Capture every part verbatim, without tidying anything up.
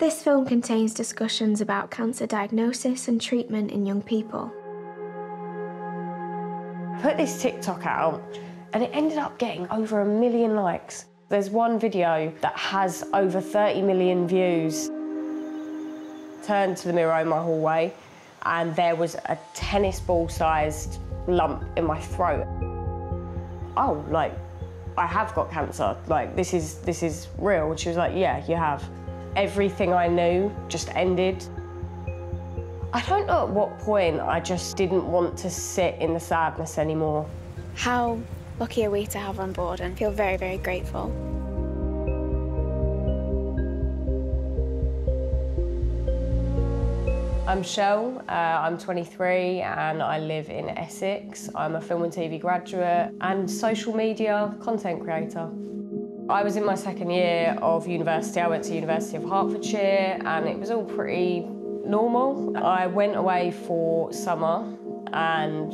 This film contains discussions about cancer diagnosis and treatment in young people. I put this TikTok out and it ended up getting over a million likes. There's one video that has over thirty million views. Turned to the mirror in my hallway and there was a tennis ball-sized lump in my throat. Oh, like, I have got cancer, like, this is, this is real. And she was like, yeah, you have. Everything I knew just ended. I don't know at what point I just didn't want to sit in the sadness anymore. How lucky are we to have on board and feel very, very grateful. I'm Shell, uh, I'm twenty-three and I live in Essex. I'm a film and T V graduate and social media content creator. I was in my second year of university. I went to University of Hertfordshire and it was all pretty normal. I went away for summer and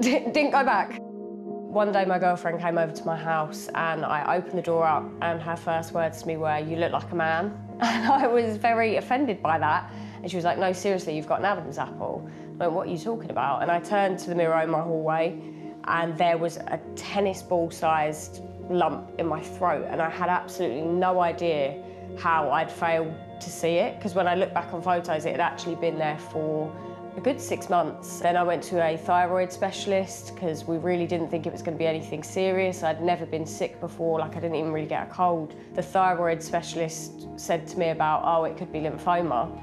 didn't go back. One day my girlfriend came over to my house and I opened the door up and her first words to me were, "You look like a man." And I was very offended by that. And she was like, "No, seriously, you've got an Adam's apple." I went, "What are you talking about?" And I turned to the mirror in my hallway and there was a tennis ball-sized lump in my throat. And I had absolutely no idea how I'd failed to see it, because when I looked back on photos, it had actually been there for a good six months. Then I went to a thyroid specialist because we really didn't think it was going to be anything serious. I'd never been sick before, like I didn't even really get a cold. The thyroid specialist said to me about, oh, it could be lymphoma.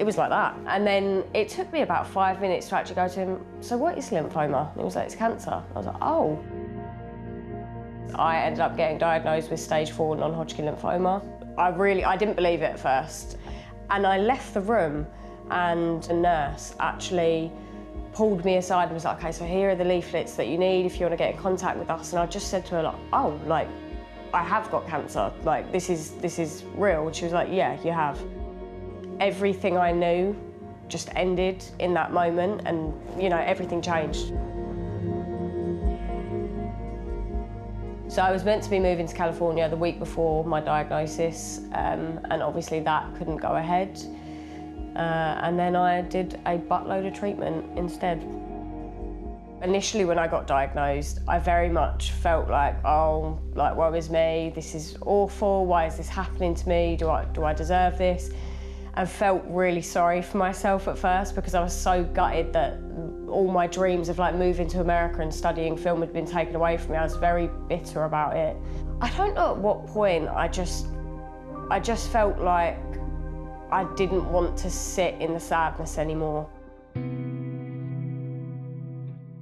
It was like that. And then it took me about five minutes to actually go to him, so what is lymphoma? And he was like, it's cancer. I was like, oh. I ended up getting diagnosed with stage four non-Hodgkin lymphoma. I really, I didn't believe it at first. And I left the room and a nurse actually pulled me aside and was like, okay, so here are the leaflets that you need if you want to get in contact with us. And I just said to her, like, oh, like, I have got cancer. Like, this is, this is real. And she was like, yeah, you have. Everything I knew just ended in that moment and, you know, everything changed. So I was meant to be moving to California the week before my diagnosis, um, and obviously that couldn't go ahead. Uh, and then I did a buttload of treatment instead. Initially when I got diagnosed, I very much felt like, oh, like, woe is me, this is awful, why is this happening to me, do I, do I deserve this? I felt really sorry for myself at first because I was so gutted that all my dreams of like moving to America and studying film had been taken away from me. I was very bitter about it. I don't know at what point I just, I just felt like I didn't want to sit in the sadness anymore.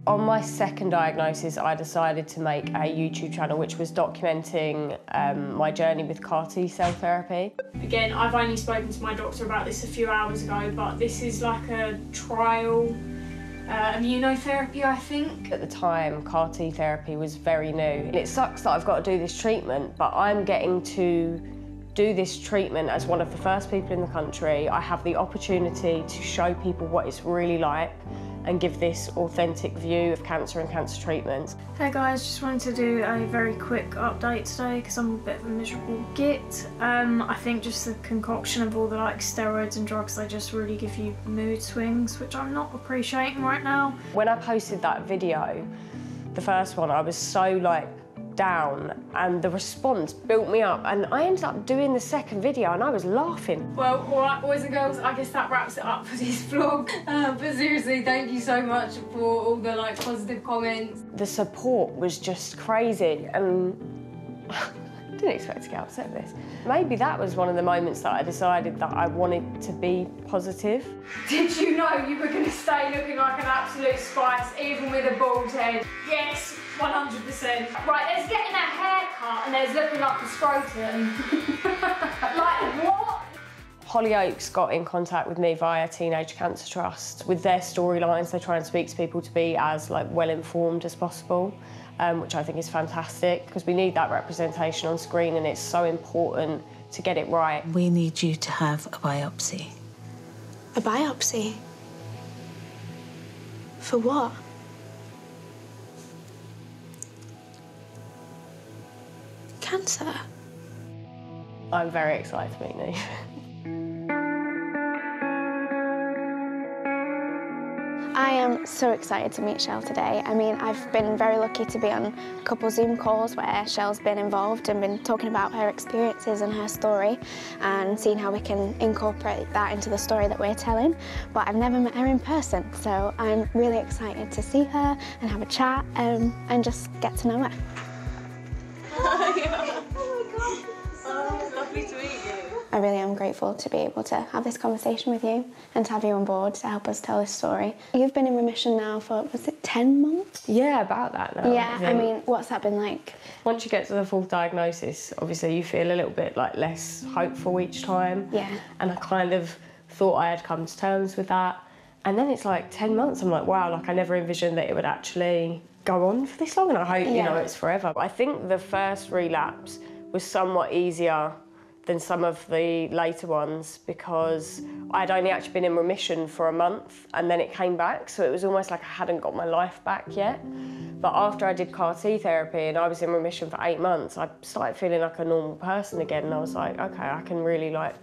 On my second diagnosis, I decided to make a YouTube channel which was documenting um, my journey with C A R T cell therapy. Again, I've only spoken to my doctor about this a few hours ago, but this is like a trial uh, immunotherapy, I think. At the time, C A R T therapy was very new. And it sucks that I've got to do this treatment, but I'm getting to do this treatment as one of the first people in the country. I have the opportunity to show people what it's really like and give this authentic view of cancer and cancer treatments. Hey guys, just wanted to do a very quick update today because I'm a bit of a miserable git. Um, I think just the concoction of all the like steroids and drugs, they just really give you mood swings, which I'm not appreciating right now. When I posted that video, the first one, I was so like down and the response built me up and I ended up doing the second video and I was laughing. Well, all right, boys and girls, I guess that wraps it up for this vlog. Uh, but seriously, thank you so much for all the like positive comments. The support was just crazy and I didn't expect to get upset with this. Maybe that was one of the moments that I decided that I wanted to be positive. Did you know you were going to stay looking like an absolute spice, even with a bald head? Yes, one hundred percent. Right, there's getting a haircut and there's looking like a scrotum. Like, what? Hollyoaks got in contact with me via Teenage Cancer Trust. With their storylines, they try and speak to people to be as like well-informed as possible. Um, which I think is fantastic, because we need that representation on screen and it's so important to get it right. We need you to have a biopsy. A biopsy? For what? Cancer. I'm very excited to meet you. I am so excited to meet Shell today. I mean, I've been very lucky to be on a couple Zoom calls where Shell's been involved and been talking about her experiences and her story and seeing how we can incorporate that into the story that we're telling. But I've never met her in person, so I'm really excited to see her and have a chat um, and just get to know her. Oh, yeah. Oh my God. Oh, it's lovely to meet you. I really am grateful to be able to have this conversation with you and to have you on board to help us tell this story. You've been in remission now for, was it ten months? Yeah, about that now. Yeah, I, I mean, what's that been like? Once you get to the full diagnosis, obviously you feel a little bit like less hopeful each time. Yeah. And I kind of thought I had come to terms with that. And then it's like ten months, I'm like, wow, like I never envisioned that it would actually go on for this long, and I hope, yeah. you know, it's forever. I think the first relapse was somewhat easier than some of the later ones because I'd only actually been in remission for a month and then it came back, so it was almost like I hadn't got my life back yet. But after I did C A R T therapy and I was in remission for eight months, I started feeling like a normal person again, and I was like, okay, I can really like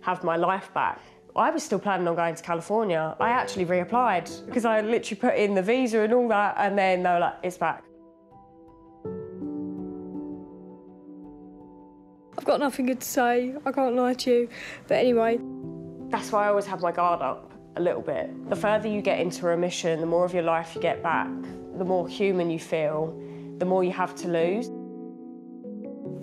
have my life back. I was still planning on going to California. I actually reapplied because I literally put in the visa and all that, and then they were like, it's back. I've got nothing good to say, I can't lie to you, but anyway. That's why I always have my guard up a little bit. The further you get into remission, the more of your life you get back, the more human you feel, the more you have to lose.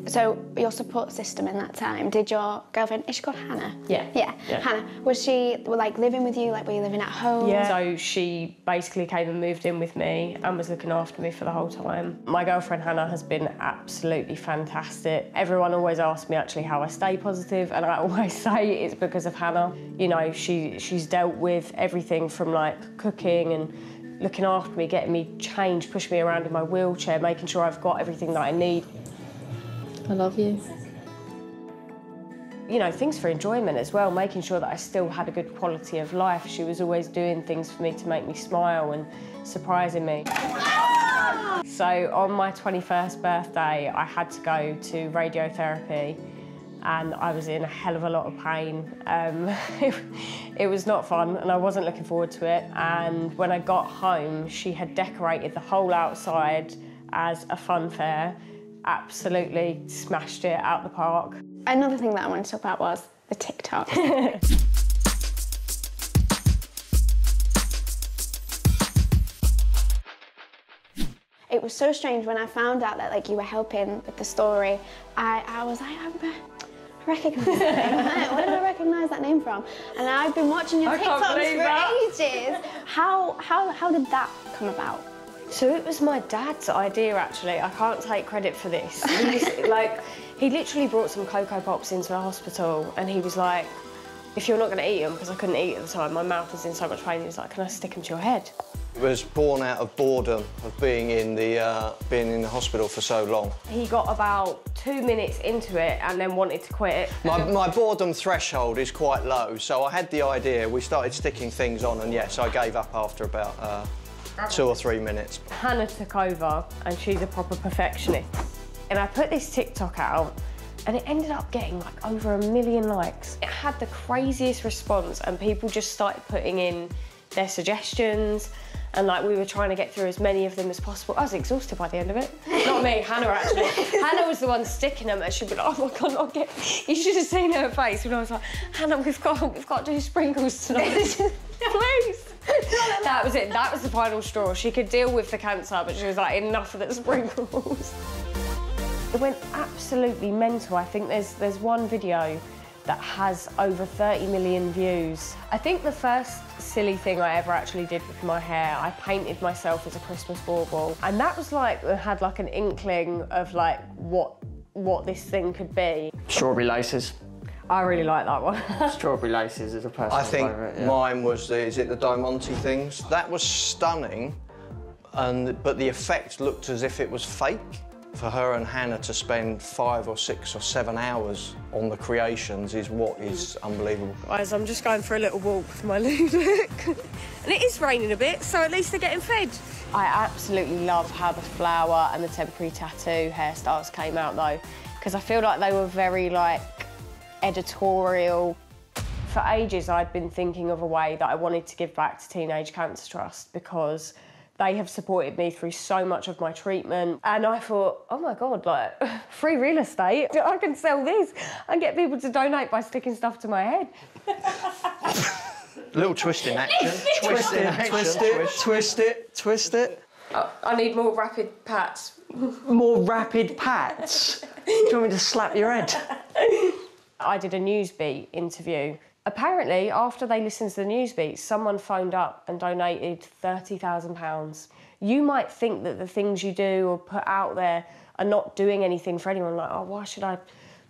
So your support system in that time, did your girlfriend, is she called Hannah? Yeah. Yeah, yeah. Hannah, was she like living with you, like were you living at home? Yeah, so she basically came and moved in with me and was looking after me for the whole time. My girlfriend Hannah has been absolutely fantastic. Everyone always asks me actually how I stay positive, and I always say it's because of Hannah. You know, she she's dealt with everything from like cooking and looking after me, getting me changed, pushing me around in my wheelchair, making sure I've got everything that I need. I love you. You know, things for enjoyment as well, making sure that I still had a good quality of life. She was always doing things for me to make me smile and surprising me. Ah! So on my twenty-first birthday, I had to go to radiotherapy and I was in a hell of a lot of pain. Um, it, it was not fun and I wasn't looking forward to it. And when I got home, she had decorated the whole outside as a fun fair. Absolutely smashed it out the park. Another thing that I wanted to talk about was the TikToks. It was so strange when I found out that like you were helping with the story. I, I was like, I recognise that name. Where did I recognise that name from? And I've been watching your I TikToks for that. ages. How, how, how did that come about? So it was my dad's idea, actually. I can't take credit for this. He just, like, he literally brought some Cocoa Pops into the hospital and he was like, if you're not going to eat them, because I couldn't eat at the time, my mouth was in so much pain, he was like, can I stick them to your head? It was born out of boredom of being in the, uh, being in the hospital for so long. He got about two minutes into it and then wanted to quit. My, my boredom threshold is quite low, so I had the idea. We started sticking things on and, yes, I gave up after about... Uh, Two or three minutes. Hannah took over and she's a proper perfectionist. And I put this TikTok out and it ended up getting like over a million likes. It had the craziest response and people just started putting in their suggestions and like we were trying to get through as many of them as possible. I was exhausted by the end of it. Not me, Hannah actually. Hannah was the one sticking them and she'd be like, oh my God, I'll get... You should have seen her face when I was like, Hannah, we've got, we've got to do sprinkles tonight. Please. That was it, that was the final straw. She could deal with the cancer, but she was like, enough of the sprinkles. It went absolutely mental. I think there's, there's one video that has over thirty million views. I think the first silly thing I ever actually did with my hair, I painted myself as a Christmas bauble. And that was like, I had like an inkling of like what, what this thing could be. Strawberry laces. I really like that one. Strawberry laces is a personal I think favourite, yeah. Mine was the, is it the Diamante things? That was stunning, and but the effect looked as if it was fake. For her and Hannah to spend five or six or seven hours on the creations is what is unbelievable. Guys, I'm just going for a little walk with my Luke. And it is raining a bit, so at least they're getting fed. I absolutely love how the flower and the temporary tattoo hairstyles came out, though, because I feel like they were very, like, editorial. for ages I'd been thinking of a way that I wanted to give back to Teenage Cancer Trust, because they have supported me through so much of my treatment. And I thought, oh my God, like, free real estate. I can sell this and get people to donate by sticking stuff to my head. Little twist in action. Twist it, action. Twist it, twist it, twist it. I, I need more rapid pats. More rapid pats? Do you want me to slap your head? I did a Newsbeat interview. Apparently, after they listened to the Newsbeat, someone phoned up and donated thirty thousand pounds. You might think that the things you do or put out there are not doing anything for anyone. Like, oh, why should I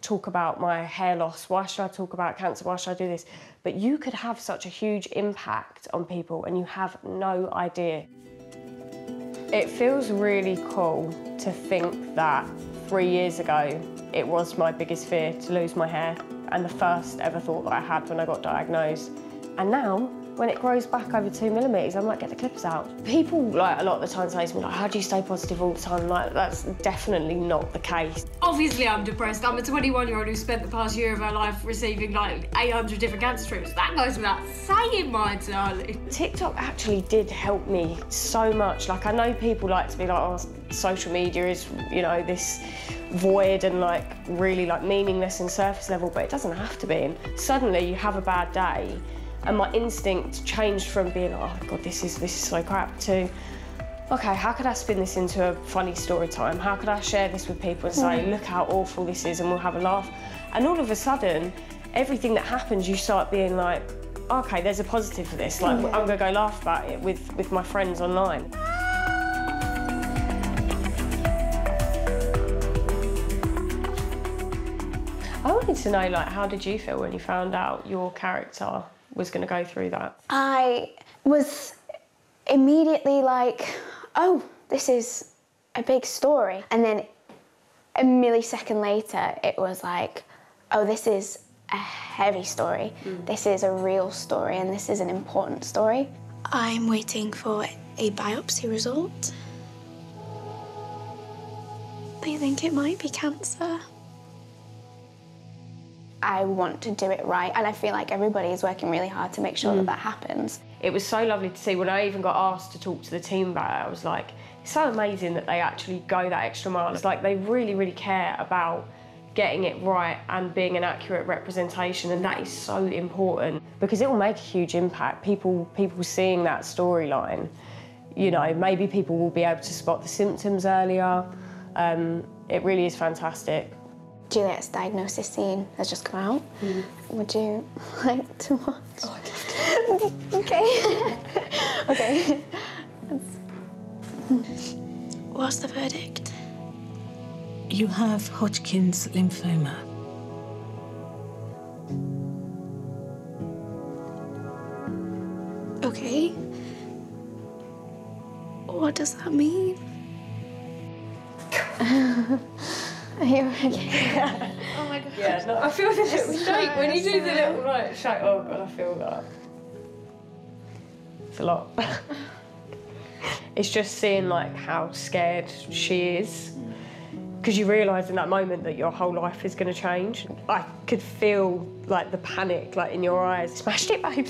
talk about my hair loss? Why should I talk about cancer? Why should I do this? But you could have such a huge impact on people and you have no idea. It feels really cool to think that three years ago, it was my biggest fear to lose my hair, and the first ever thought that I had when I got diagnosed. And now, when it grows back over two millimetres, I'm like, get the clippers out. People, like, a lot of the time say to me, like, how do you stay positive all the time? I'm like, that's definitely not the case. Obviously, I'm depressed. I'm a twenty-one-year-old who spent the past year of her life receiving, like, eight hundred different cancer treatments. That goes without saying, my darling. TikTok actually did help me so much. Like, I know people like to be like, oh, social media is, you know, this void and like really like meaningless and surface level, but it doesn't have to be. And suddenly you have a bad day and my instinct changed from being, oh God, this is this is so crap, to, okay, how could I spin this into a funny story time? How could I share this with people and say, look how awful this is, and we'll have a laugh? And all of a sudden, everything that happens, you start being like, okay, there's a positive for this. Like, I'm gonna go laugh about it with, with my friends online. I wanted to know, like, how did you feel when you found out your character was going to go through that? I was immediately like, oh, this is a big story. And then a millisecond later, it was like, oh, this is a heavy story. Mm. This is a real story, and this is an important story. I'm waiting for a biopsy result. They think it might be cancer. I want to do it right, and I feel like everybody is working really hard to make sure mm. that that happens. It was so lovely to see. When I even got asked to talk to the team about it, I was like, it's so amazing that they actually go that extra mile. It's like they really, really care about getting it right and being an accurate representation, and that is so important because it will make a huge impact. People, people seeing that storyline, you know, maybe people will be able to spot the symptoms earlier. Um, it really is fantastic. Juliet's diagnosis scene has just come out. Mm. Would you like to watch? Oh, I okay. Okay. What's the verdict? You have Hodgkin's lymphoma. Okay. What does that mean? Are you okay? Yeah. Oh my God. Yeah, no, I feel the little shake when you do the little like shake. Oh God, I feel that. It's a lot. It's just seeing like how scared she is, because you realise in that moment that your whole life is going to change. I could feel like the panic, like in your eyes. Smashed it, babe.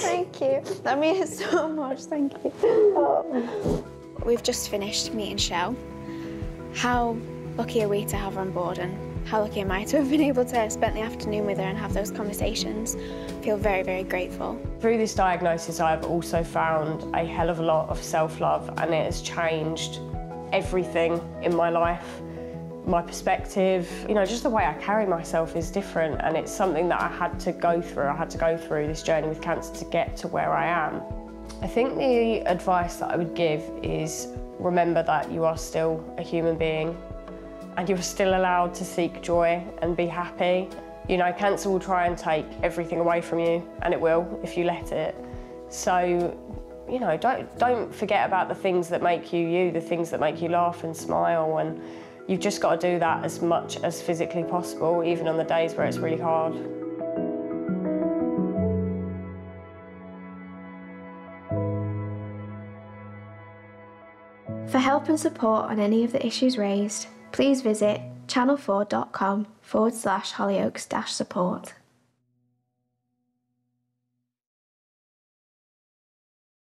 Thank you. That means so much. Thank you. Oh. We've just finished meeting Shell. How lucky are we to have her on board, and how lucky am I to have been able to spend the afternoon with her and have those conversations. I feel very, very grateful. Through this diagnosis, I've also found a hell of a lot of self-love, and it has changed everything in my life, my perspective. You know, just the way I carry myself is different, and it's something that I had to go through. I had to go through this journey with cancer to get to where I am. I think the advice that I would give is remember that you are still a human being and you're still allowed to seek joy and be happy. You know, cancer will try and take everything away from you, and it will if you let it. So, you know, don't, don't forget about the things that make you you, the things that make you laugh and smile, and you've just got to do that as much as physically possible, even on the days where it's really hard. For help and support on any of the issues raised, please visit channel four dot com forward slash Hollyoaks dash support.